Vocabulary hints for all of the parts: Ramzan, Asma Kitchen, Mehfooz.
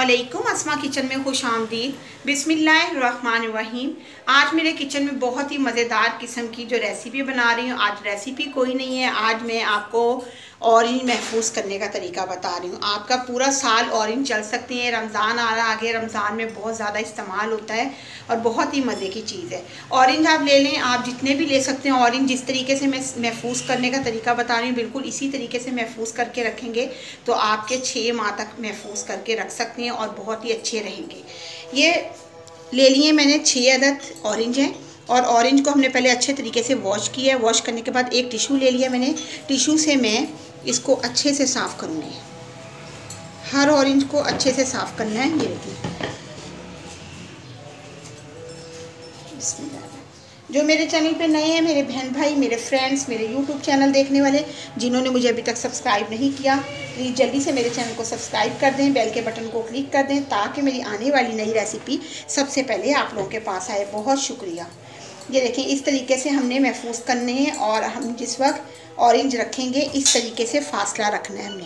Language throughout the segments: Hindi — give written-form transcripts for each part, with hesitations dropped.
अस्सलामुअलैकुम, अस्मा किचन में खुश आमदीद। बिस्मिल्लाहिर्रहमानिर्रहीम। आज मेरे किचन में बहुत ही मज़ेदार किस्म की जो रेसिपी बना रही हूँ, आज रेसिपी कोई नहीं है, आज मैं आपको ऑरेंज महफूज करने का तरीका बता रही हूँ। आपका पूरा साल ऑरेंज चल सकते हैं। रमज़ान आ रहा है, रमज़ान में बहुत ज़्यादा इस्तेमाल होता है और बहुत ही मज़े की चीज़ है। ऑरेंज आप ले लें, आप जितने भी ले सकते हैं। ऑरेंज जिस तरीके से मैं महफूज करने का तरीका बता रही हूँ, बिल्कुल इसी तरीके से महफूज करके रखेंगे तो आपके 6 माह तक महफूज करके रख सकते हैं और बहुत ही अच्छे रहेंगे। ये ले लिए मैंने 6 अदद ऑरेंज हैं और ऑरेंज को हमने पहले अच्छे तरीके से वॉश किया है। वॉश करने के बाद एक टिशू ले लिया मैंने, टिशू से मैं इसको अच्छे से साफ़ करूँगी। हर ऑरेंज को अच्छे से साफ़ करना है। ये देखिए, जो मेरे चैनल पे नए हैं, मेरे बहन भाई, मेरे फ्रेंड्स, मेरे यूट्यूब चैनल देखने वाले, जिन्होंने मुझे अभी तक सब्सक्राइब नहीं किया, प्लीज़ जल्दी से मेरे चैनल को सब्सक्राइब कर दें, बेल के बटन को क्लिक कर दें ताकि मेरी आने वाली नई रेसिपी सबसे पहले आप लोगों के पास आए। बहुत शुक्रिया। ये देखें, इस तरीके से हमने महफूज करने हैं और हम जिस वक्त ऑरेंज रखेंगे इस तरीके से फासला रखना है हमने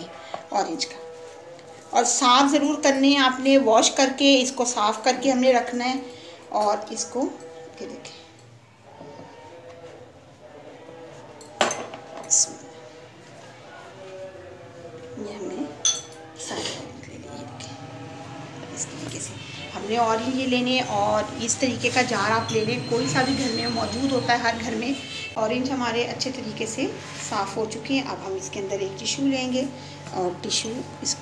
ऑरेंज का, और साफ़ ज़रूर करने हैं आपने। वॉश करके इसको साफ़ करके हमने रखना है और इसको ये देखें, ये हमने सारे ले लिए। इस तरीके से हमने ऑरेंज ये लेने और इस तरीके का जार आप ले लें, कोई सा भी घर में मौजूद होता है। हर घर में ऑरेंज हमारे अच्छे तरीके से साफ़ हो चुके हैं। अब हम इसके अंदर एक टिशू लेंगे और टिशू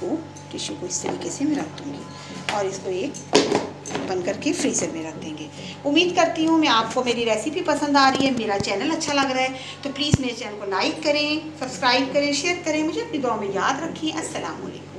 को इस तरीके से मैं रख दूँगी और इसको एक बन करके फ्रीज़र में रख देंगे। उम्मीद करती हूँ मैं आपको मेरी रेसिपी पसंद आ रही है। मेरा चैनल अच्छा लग रहा है तो प्लीज़ मेरे चैनल को लाइक करें, सब्सक्राइब करें, शेयर करें। मुझे अपनी दुआ में याद रखिए। अस्सलामुअलैकुम।